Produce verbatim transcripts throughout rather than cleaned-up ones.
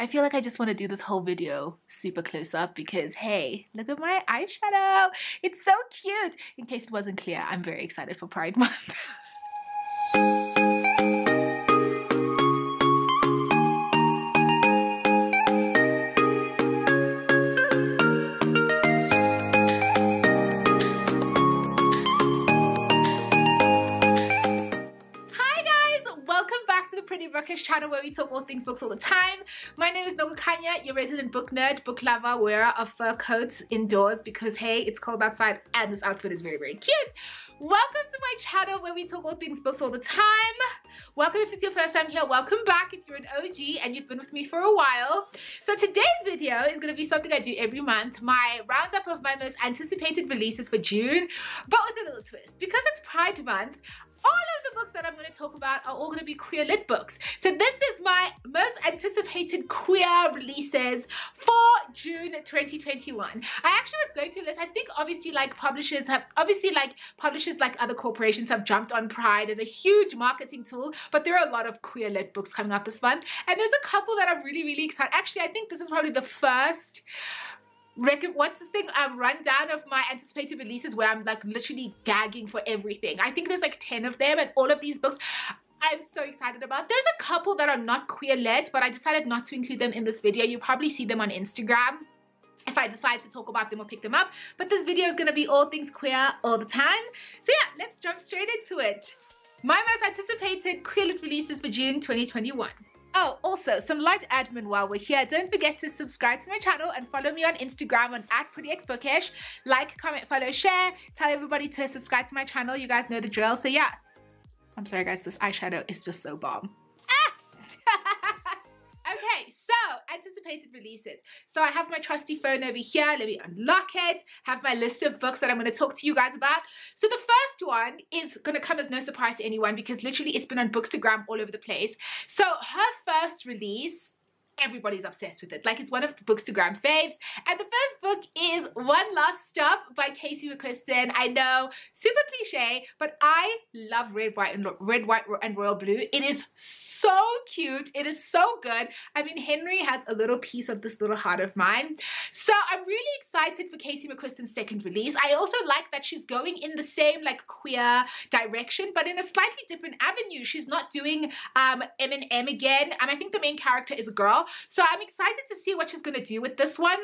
I feel like I just want to do this whole video super close up because, hey, look at my eyeshadow. It's so cute. In case it wasn't clear, I'm very excited for Pride Month. Bookish channel where we talk all things books all the time. My name is Nonga Kanya, your resident book nerd, book lover, wearer of fur coats indoors because hey, it's cold outside and this outfit is very, very cute. Welcome to my channel where we talk all things books all the time. Welcome if it's your first time here, welcome back if you're an O G and you've been with me for a while. So today's video is going to be something I do every month, my roundup of my most anticipated releases for June, but with a little twist. Because it's Pride Month, all of the books that I'm going to talk about are all going to be queer lit books. So this is my most anticipated queer releases for June twenty twenty-one. I actually was going through this. I think obviously like publishers have, obviously like publishers like other corporations have jumped on Pride as a huge marketing tool, but there are a lot of queer lit books coming up this month. And there's a couple that I'm really, really excited. Actually, I think this is probably the first what's this thing um rundown of my anticipated releases where I'm like literally gagging for everything. I think there's like ten of them, and all of these books I'm so excited about. There's a couple that are not queer led, but I decided not to include them in this video. You probably see them on Instagram if I decide to talk about them or pick them up, but this video is going to be all things queer all the time. So yeah, let's jump straight into it. My most anticipated queer lit releases for June twenty twenty-one. Oh, also, some light admin while we're here. Don't forget to subscribe to my channel and follow me on Instagram on at PrettyxBookish. Like, comment, follow, share. Tell everybody to subscribe to my channel. You guys know the drill. So yeah, I'm sorry guys, this eyeshadow is just so bomb. Ah! Okay, so anticipated releases. So I have my trusty phone over here. Let me unlock it. Have my list of books that I'm going to talk to you guys about. So the first one is going to come as no surprise to anyone because literally it's been on Bookstagram all over the place. So her first release, everybody's obsessed with it. Like, it's one of the Bookstagram faves. And the first book is One Last Stop by Casey McQuiston. I know, super cliche, but I love Red, White, and Red, White, and Royal Blue. It is so cute. It is so good. I mean, Henry has a little piece of this little heart of mine. So I'm really excited for Casey McQuiston's second release. I also like that she's going in the same like queer direction, but in a slightly different avenue. She's not doing um, M and M again. And I think the main character is a girl. So I'm excited to see what she's going to do with this one.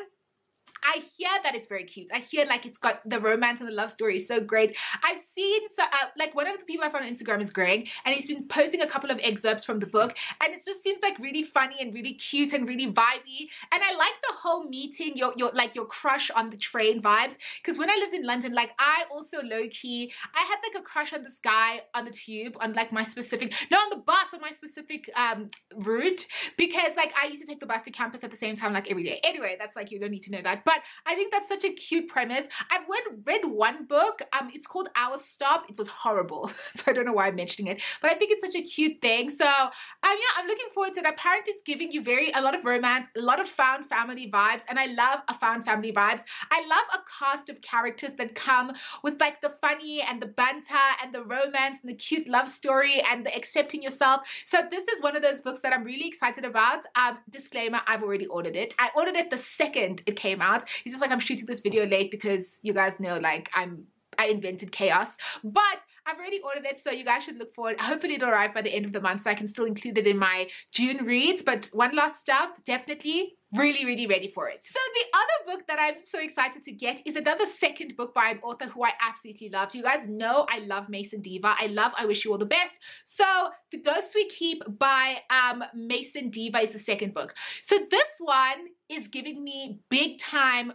I hear that it's very cute. I hear like it's got the romance and the love story is so great. I've seen, so uh, like one of the people I found on Instagram is Greg, and he's been posting a couple of excerpts from the book, and it just seems like really funny and really cute and really vibey. And I like the whole meeting your, your like your crush on the train vibes, because when I lived in London, like I also low-key, I had like a crush on this guy on the tube, on like my specific, no on the bus, on my specific um, route, because like I used to take the bus to campus at the same time like every day. Anyway, that's like, you don't need to know that. But I think that's such a cute premise. I've read, read one book. Um, it's called Our Stop. It was horrible. So I don't know why I'm mentioning it. But I think it's such a cute thing. So um, yeah, I'm looking forward to it. Apparently, it's giving you very a lot of romance, a lot of found family vibes. And I love a found family vibes. I love a cast of characters that come with like the funny and the banter and the romance and the cute love story and the accepting yourself. So this is one of those books that I'm really excited about. Um, disclaimer, I've already ordered it. I ordered it the second it came out. It's just like I'm shooting this video late because you guys know like I'm I invented chaos, but I've already ordered it, so you guys should look forward. Hopefully it'll arrive by the end of the month so I can still include it in my June reads. But One Last Stop, definitely really, really ready for it. So the other book that I'm so excited to get is another second book by an author who I absolutely loved. You guys know I love Mason Deaver. I love I Wish You All The Best. So The Ghosts We Keep by um, Mason Deaver is the second book. So this one is giving me big time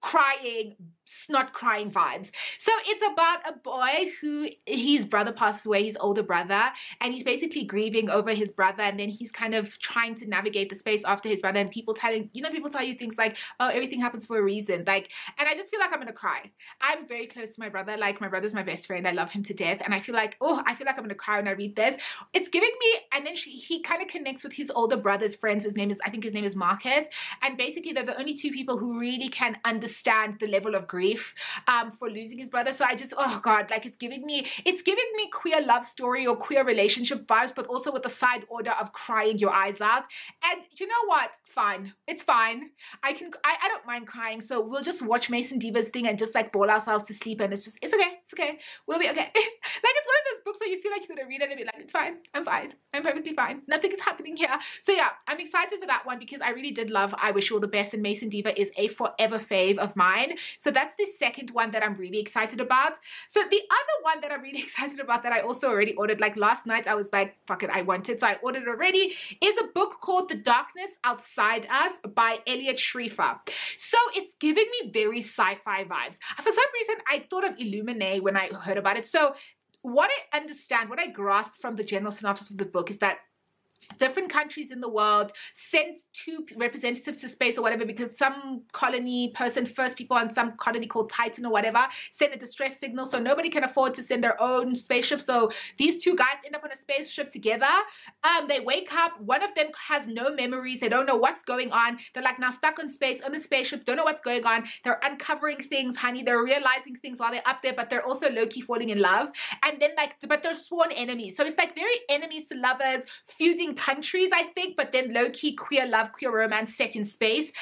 crying, snot crying vibes. So it's about a boy who, his brother passes away, his older brother, and he's basically grieving over his brother, and then he's kind of trying to navigate the space after his brother, and people telling, you know, people tell you things like, oh, everything happens for a reason, like, and I just feel like I'm gonna cry. I'm very close to my brother, like my brother's my best friend, I love him to death, and I feel like, oh, I feel like I'm gonna cry when I read this. It's giving me, and then she, he kind of connects with his older brother's friends, whose name is, I think his name is Marcus, and basically they're the only two people who really can understand the level of grief grief um, for losing his brother. So I just, oh God, like it's giving me, it's giving me queer love story or queer relationship vibes, but also with the side order of crying your eyes out. And you know what? fine. It's fine. I can, I, I don't mind crying. So we'll just watch Mason Deaver's thing and just like bowl ourselves to sleep. And it's just, it's okay. It's okay. We'll be okay. Like it's one of those books where you feel like you're going to read it and be like, it's fine. I'm fine. I'm perfectly fine. Nothing is happening here. So yeah, I'm excited for that one because I really did love I Wish You All The Best. And Mason Deaver is a forever fave of mine. So that's the second one that I'm really excited about. So the other one that I'm really excited about that I also already ordered, like last night, I was like, fuck it, I want it. So I ordered it already, is a book called The Darkness Outside Us by Elliot Schrieffer. So it's giving me very sci-fi vibes. For some reason, I thought of Illuminae when I heard about it. So what I understand, what I grasped from the general synopsis of the book is that different countries in the world sent two representatives to space or whatever because some colony person, first people on some colony called Titan or whatever, sent a distress signal so nobody can afford to send their own spaceship. So these two guys end up on a spaceship together. Um, they wake up. One of them has no memories. They don't know what's going on. They're like now stuck on space, on the spaceship, don't know what's going on. They're uncovering things, honey. They're realizing things while they're up there, but they're also low-key falling in love. And then like, but they're sworn enemies. So it's like very enemies to lovers, feuding countries, I think, but then low-key queer love, queer romance set in space.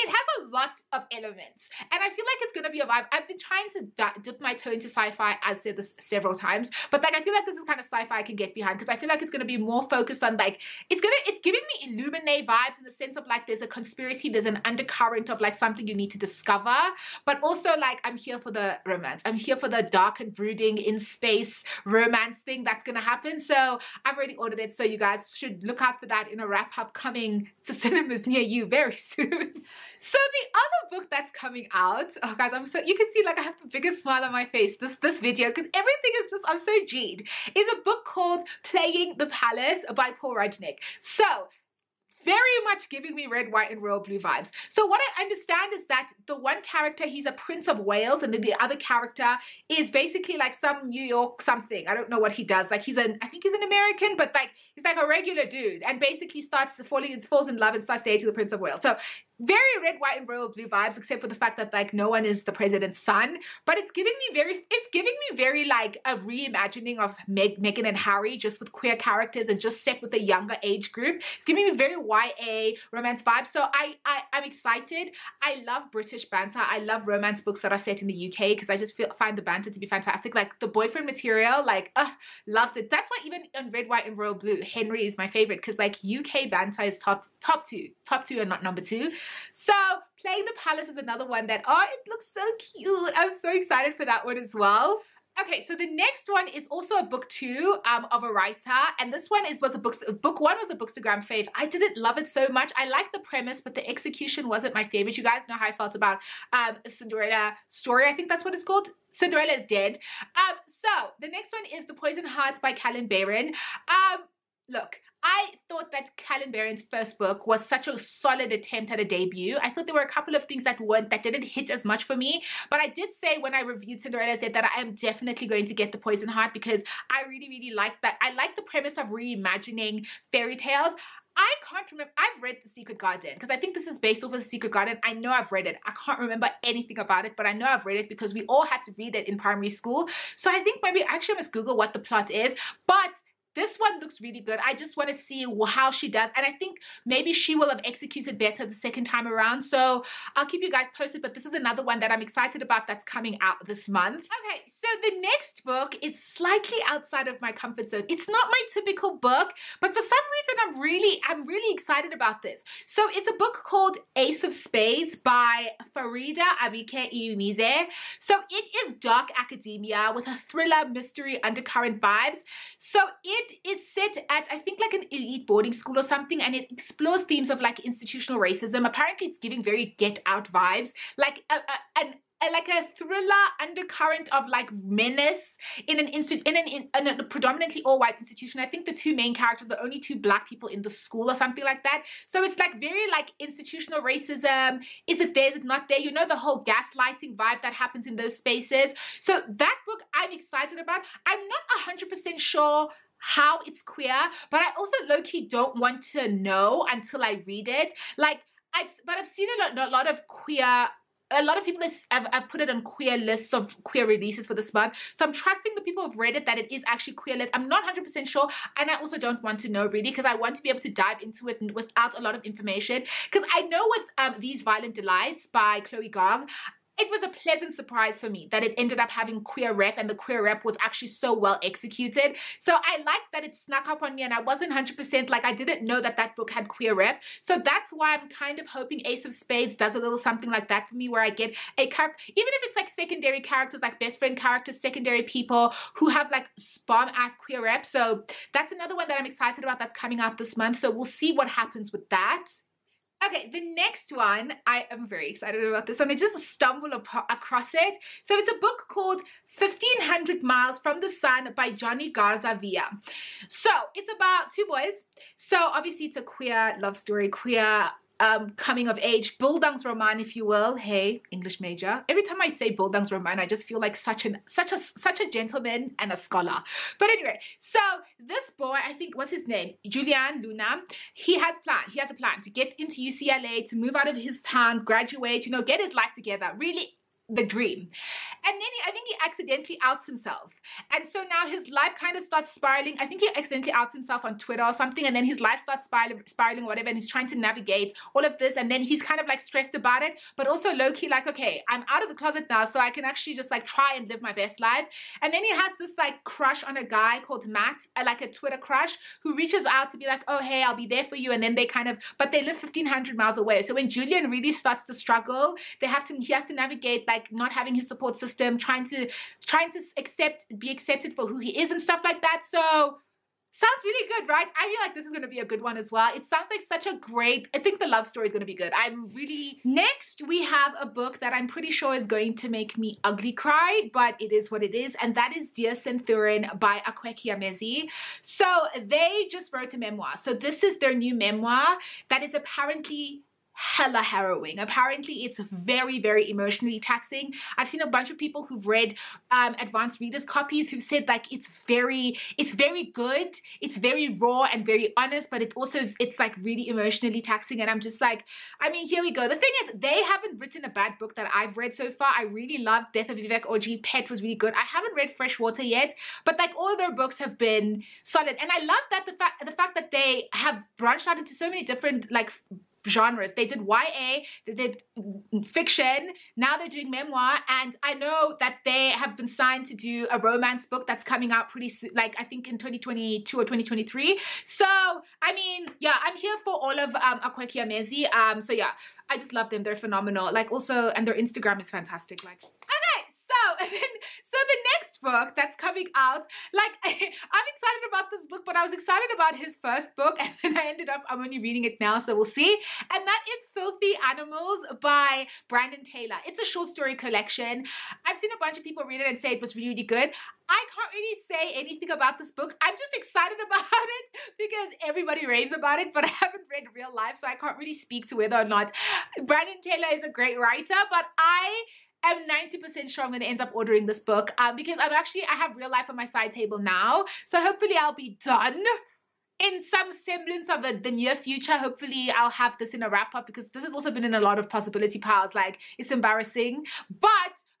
It has a lot of elements, and I feel like it's going to be a vibe. I've been trying to dip my toe into sci-fi. I've said this several times, but like I feel like this is kind of sci-fi I can get behind because I feel like it's going to be more focused on like, it's going to, it's giving me Illuminae vibes in the sense of like there's a conspiracy, there's an undercurrent of like something you need to discover, but also like I'm here for the romance. I'm here for the dark and brooding in space romance thing that's going to happen. So I've already ordered it, so you guys should look out for that in a wrap-up coming to cinemas near you very soon. So the other book that's coming out, oh guys, I'm so, you can see like I have the biggest smile on my face this this video because everything is just, I'm so G'd, is a book called Playing the Palace by Paul Rudnick. So very much giving me Red, White and Royal Blue vibes. So what I understand is that the one character, he's a Prince of Wales, and then the other character is basically like some New York something. I don't know what he does. Like he's an, I think he's an American, but like he's like a regular dude and basically starts falling, falls in love and starts dating the Prince of Wales. So very Red, White and Royal Blue vibes, except for the fact that like no one is the president's son, but it's giving me very, it's giving me very like a reimagining of Meg, Meghan and Harry, just with queer characters and just set with a younger age group. It's giving me very Y A romance vibe. So I, I, I'm excited. I love British banter. I love romance books that are set in the U K because I just feel, find the banter to be fantastic. Like the boyfriend material, like uh, loved it. That's why even on Red, White and Royal Blue, Henry is my favorite because like U K banter is top, top two, top two and not number two. So Playing the Palace is another one that, oh, it looks so cute. I'm so excited for that one as well. Okay, so the next one is also a book two um, of a writer, and this one is was a book book one was a bookstagram fave. I didn't love it so much. I liked the premise, but the execution wasn't my favorite. You guys know how I felt about um, Cinderella Story. I think that's what it's called. Cinderella Is Dead. Um, so the next one is The Poison Heart by Callan Barron. Um, look. I thought that Callan Barron's first book was such a solid attempt at a debut. I thought there were a couple of things that weren't, that didn't hit as much for me. But I did say when I reviewed Cinderella Is Dead that I am definitely going to get The Poison Heart because I really, really like that. I like the premise of reimagining fairy tales. I can't remember. I've read The Secret Garden because I think this is based off of The Secret Garden. I know I've read it. I can't remember anything about it, but I know I've read it because we all had to read it in primary school. So I think maybe I actually must Google what the plot is. But this one looks really good. I just want to see how she does. And I think maybe she will have executed better the second time around. So I'll keep you guys posted. But this is another one that I'm excited about that's coming out this month. Okay, so the next book is slightly outside of my comfort zone. It's not my typical book, but for some reason I'm really, I'm really excited about this. So it's a book called Ace of Spades by Faridah Abike-Iyimide. So it is dark academia with a thriller, mystery, undercurrent vibes. So it is set at, I think, like an elite boarding school or something, and it explores themes of like institutional racism. Apparently it's giving very Get Out vibes, like a, a, an like a thriller undercurrent of like menace in an institute in an in, in a predominantly all-white institution. I think the two main characters, the only two black people in the school or something like that. So it's like very like institutional racism. Is it there? Is it not there? You know, the whole gaslighting vibe that happens in those spaces. So that book I'm excited about. I'm not one hundred percent sure how it's queer, but I also low-key don't want to know until I read it. Like, I've, but I've seen a lot, a lot of queer a lot of people is, I've, I've put it on queer lists of queer releases for this month. So I'm trusting the people who've read it that it is actually queer list. I'm not one hundred percent sure. And I also don't want to know really, because I want to be able to dive into it without a lot of information. Because I know with um, These Violent Delights by Chloe Gong, it was a pleasant surprise for me that it ended up having queer rep, and the queer rep was actually so well executed. So I liked that it snuck up on me, and I wasn't one hundred percent, like I didn't know that that book had queer rep. So that's why I'm kind of hoping Ace of Spades does a little something like that for me, where I get a character, even if it's like secondary characters, like best friend characters, secondary people who have like bomb ass queer rep. So that's another one that I'm excited about that's coming out this month. So we'll see what happens with that. Okay, the next one, I am very excited about this one. I just stumbled across it. So it's a book called fifteen hundred Miles from the Sun by Johnny Garza Villa. So it's about two boys. So obviously it's a queer love story, queer um, coming of age, Bildungsroman, if you will. Hey, English major. Every time I say Bildungsroman, I just feel like such an such a such a gentleman and a scholar. But anyway, so this boy, I think, what's his name? Julian Luna. He has plan. He has a plan to get into U C L A, to move out of his town, graduate, you know, get his life together. Really the dream. And then he, I think he accidentally outs himself, and so now his life kind of starts spiraling. I think he accidentally outs himself on Twitter or something, and then his life starts spiraling, spiraling whatever, and he's trying to navigate all of this, and then he's kind of like stressed about it, but also low-key like, okay, I'm out of the closet now, so I can actually just like try and live my best life. And then he has this like crush on a guy called Matt, like a Twitter crush, who reaches out to be like, oh hey, I'll be there for you. And then they kind of, but they live fifteen hundred miles away. So when Julian really starts to struggle, they have to, he has to navigate like Like not having his support system, trying to trying to accept, be accepted for who he is and stuff like that. So sounds really good, right? I feel like this is going to be a good one as well. It sounds like such a great, I think the love story is going to be good. I'm really... Next, we have a book that I'm pretty sure is going to make me ugly cry, but it is what it is. And that is Dear Senthuran by Akwaeke Emezi. So they just wrote a memoir. So this is their new memoir that is apparently hella harrowing. Apparently it's very, very emotionally taxing. I've seen a bunch of people who've read um, advanced readers copies who've said like it's very, it's very good, it's very raw and very honest, but it also, it's like really emotionally taxing. And I'm just like, I mean, here we go. The thing is, they haven't written a bad book that I've read so far. I really love Death of Vivek Oji. Pet was really good. I haven't read Freshwater yet, but like all their books have been solid. And I love that the fact the fact that they have branched out into so many different like genres. They did Y A, they did fiction, now they're doing memoir, and I know that they have been signed to do a romance book that's coming out pretty soon, like I think in twenty twenty-two or twenty twenty-three. So I mean, yeah, I'm here for all of um, Akwaeke Emezi. Um, so yeah, I just love them. They're phenomenal. Like also, and their Instagram is fantastic. Like, okay, so and then, so the next book that's coming out, like I'm excited about this book, but I was excited about his first book, and then I ended up, I'm only reading it now, so we'll see. And that is Filthy Animals by Brandon Taylor. It's a short story collection. I've seen a bunch of people read it and say it was really, really good. I can't really say anything about this book. I'm just excited about it because everybody raves about it, but I haven't read Real Life, so I can't really speak to whether or not Brandon Taylor is a great writer, but I... I'm ninety percent sure I'm going to end up ordering this book uh, because I'm actually, I have Real Life on my side table now. So hopefully I'll be done in some semblance of the, the near future. Hopefully I'll have this in a wrap up because this has also been in a lot of possibility piles. Like, it's embarrassing, but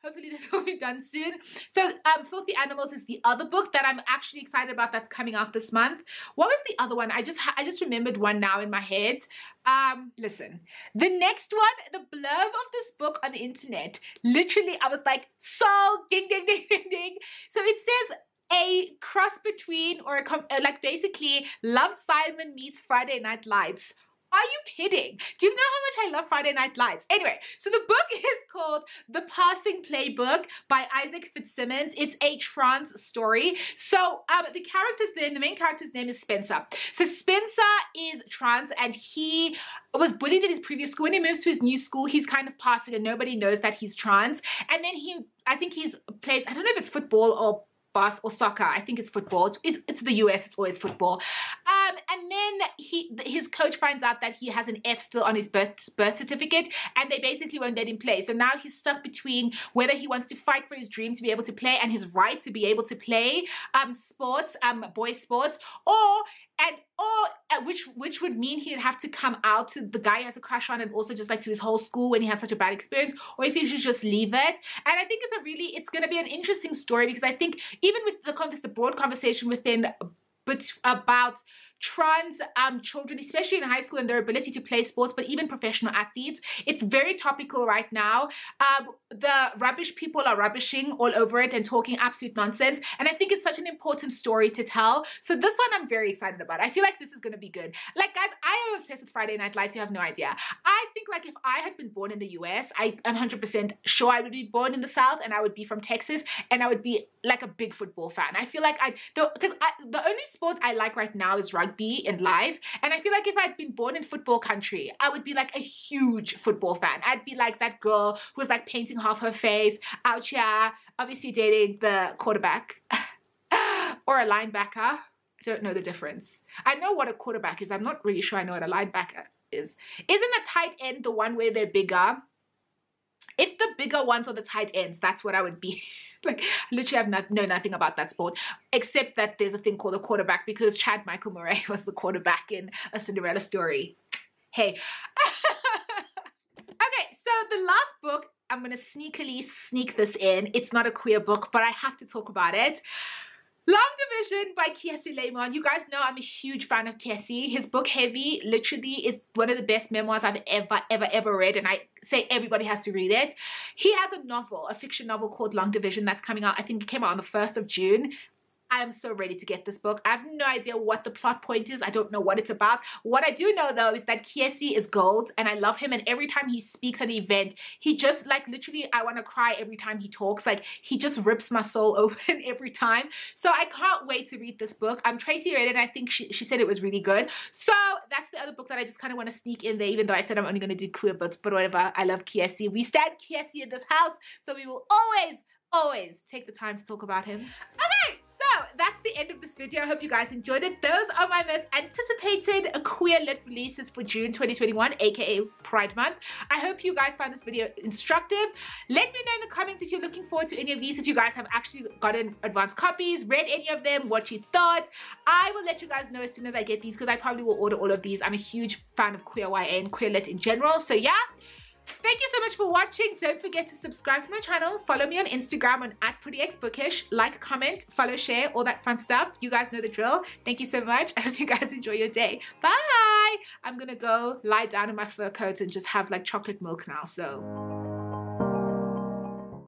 hopefully this will be done soon. So um, Filthy Animals is the other book that I'm actually excited about that's coming out this month. What was the other one? I just I just remembered one now in my head. Um, listen, the next one, the blurb of this book on the internet. Literally, I was like, so ding, ding, ding, ding, ding. So it says... a cross between or a, like basically Love, Simon meets Friday Night Lights. Are you kidding? Do you know how much I love Friday Night Lights? Anyway, so the book is called The Passing Playbook by Isaac Fitzsimmons. It's a trans story. So um, the character's name, the main character's name is Spencer. So Spencer is trans and he was bullied at his previous school. When he moves to his new school, he's kind of passing and nobody knows that he's trans. And then he, I think he's plays, I don't know if it's football or or soccer. I think it's football. It's, it's the U S. It's always football. Um, Um, and then he, his coach finds out that he has an F still on his birth, birth certificate, and they basically won't let him play. So now he's stuck between whether he wants to fight for his dream to be able to play and his right to be able to play um, sports, um, boy sports, or... And or which which would mean he'd have to come out to the guy he has a crush on and also just like to his whole school when he had such a bad experience, or if he should just leave it. And I think it's a really, it's going to be an interesting story, because I think even with the converse, the broad conversation within, but about trans um, children, especially in high school, and their ability to play sports, but even professional athletes. It's very topical right now. Um, the rubbish people are rubbishing all over it and talking absolute nonsense. And I think it's such an important story to tell. So this one I'm very excited about. I feel like this is going to be good. Like, guys, I am obsessed with Friday Night Lights. You have no idea. I think, like, if I had been born in the U S, I am one hundred percent sure I would be born in the South, and I would be from Texas, and I would be, like, a big football fan. I feel like I... Because the only sport I like right now is rugby. Be in life, and I feel like if I'd been born in football country, I would be like a huge football fan. I'd be like that girl who was like painting half her face out here, obviously dating the quarterback or a linebacker. I don't know the difference. I know what a quarterback is. I'm not really sure I know what a linebacker is. Isn't a tight end the one where they're bigger? If the bigger ones are the tight ends, that's what I would be. Like, literally, I've not know nothing about that sport, except that there's a thing called a quarterback, because Chad Michael Murray was the quarterback in A Cinderella Story. Hey. Okay, so the last book, I'm going to sneakily sneak this in. It's not a queer book, but I have to talk about it. Long Division by Kiesi Laymon. You guys know I'm a huge fan of Kiesi. His book Heavy literally is one of the best memoirs I've ever, ever, ever read, and I say everybody has to read it. He has a novel, a fiction novel called Long Division that's coming out. I think it came out on the first of June. I am so ready to get this book. I have no idea what the plot point is. I don't know what it's about. What I do know, though, is that Kiesi is gold, and I love him. And every time he speaks at an event, he just, like, literally, I want to cry every time he talks. Like, he just rips my soul open every time. So I can't wait to read this book. Um, Tracy read it, and I think she, she said it was really good. So that's the other book that I just kind of want to sneak in there, even though I said I'm only going to do queer books, but whatever. I love Kiesi. We stand Kiesi in this house, so we will always, always take the time to talk about him. Okay! So that's the end of this video. I hope you guys enjoyed it. Those are my most anticipated queer lit releases for June twenty twenty-one, aka Pride Month. I hope you guys found this video instructive. Let me know in the comments if you're looking forward to any of these, if you guys have actually gotten advanced copies, read any of them, what you thought. I will let you guys know as soon as I get these, because I probably will order all of these. I'm a huge fan of queer Y A and queer lit in general. So yeah. Thank you so much for watching. Don't forget to subscribe to my channel. Follow me on Instagram on at PrettyxBookish. Like, comment, follow, share, all that fun stuff. You guys know the drill. Thank you so much. I hope you guys enjoy your day. Bye. I'm going to go lie down in my fur coat and just have like chocolate milk now. So...